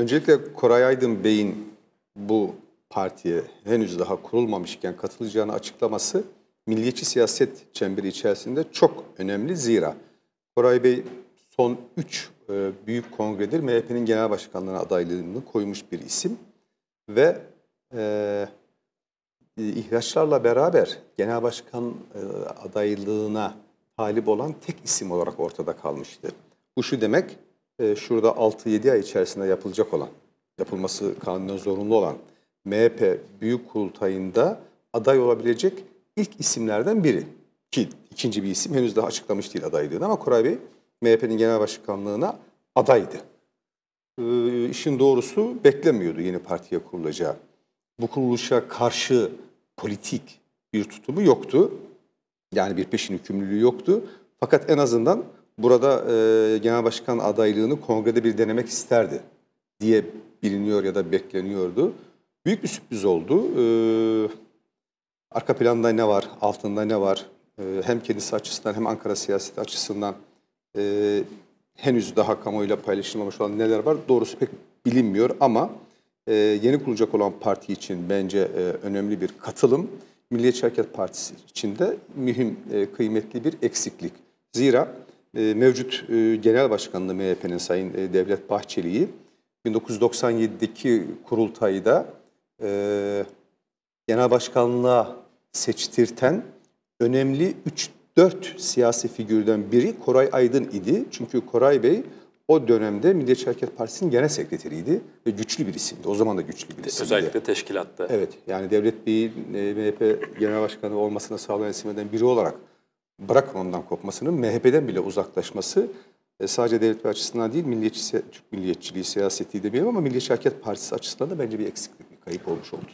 Öncelikle Koray Aydın Bey'in bu partiye henüz daha kurulmamışken katılacağını açıklaması milliyetçi siyaset çemberi içerisinde çok önemli. Zira Koray Bey son 3 büyük kongredir MHP'nin genel başkanlığına adaylığını koymuş bir isim ve ihraçlarla beraber genel başkan adaylığına talip olan tek isim olarak ortada kalmıştı. Bu şu demek, şurada 6-7 ay içerisinde yapılması kanunen zorunlu olan MHP Büyük Kurultayı'nda aday olabilecek ilk isimlerden biri. Ki ikinci bir isim henüz daha açıklamış değil adaylığını, ama Koray Bey MHP'nin genel başkanlığına adaydı. İşin doğrusu beklemiyordu yeni partiye kurulacağı. Bu kuruluşa karşı politik bir tutumu yoktu. Yani bir peşin hükümlülüğü yoktu. Fakat en azından burada genel başkan adaylığını kongrede bir denemek isterdi diye biliniyor ya da bekleniyordu. Büyük bir sürpriz oldu. Arka planda ne var, altında ne var? Hem kendisi açısından hem Ankara siyaseti açısından henüz daha kamuoyuyla paylaşılmamış olan neler var doğrusu pek bilinmiyor, ama yeni kurulacak olan parti için bence önemli bir katılım. Milliyetçi Hareket Partisi için de mühim, kıymetli bir eksiklik. Zira mevcut genel başkanlığı MHP'nin Sayın Devlet Bahçeli'yi 1997'deki kurultayda genel başkanlığa seçtirten önemli 3-4 siyasi figürden biri Koray Aydın idi. Çünkü Koray Bey o dönemde Milliyetçi Hareket Partisi'nin genel sekreteriydi ve güçlü bir isimdi. O zaman da güçlü bir isimdi. Özellikle teşkilatta. Evet, yani Devlet Bey'in MHP Genel Başkanı olmasına sağlayan isimlerden biri olarak, bırakın ondan kopmasının, MHP'den bile uzaklaşması sadece Devlet Bey açısından değil, Türk milliyetçiliği, siyaseti de bilmiyorum, ama Milliyetçi Hareket Partisi açısından da bence bir eksiklik, bir kayıp olmuş oldu.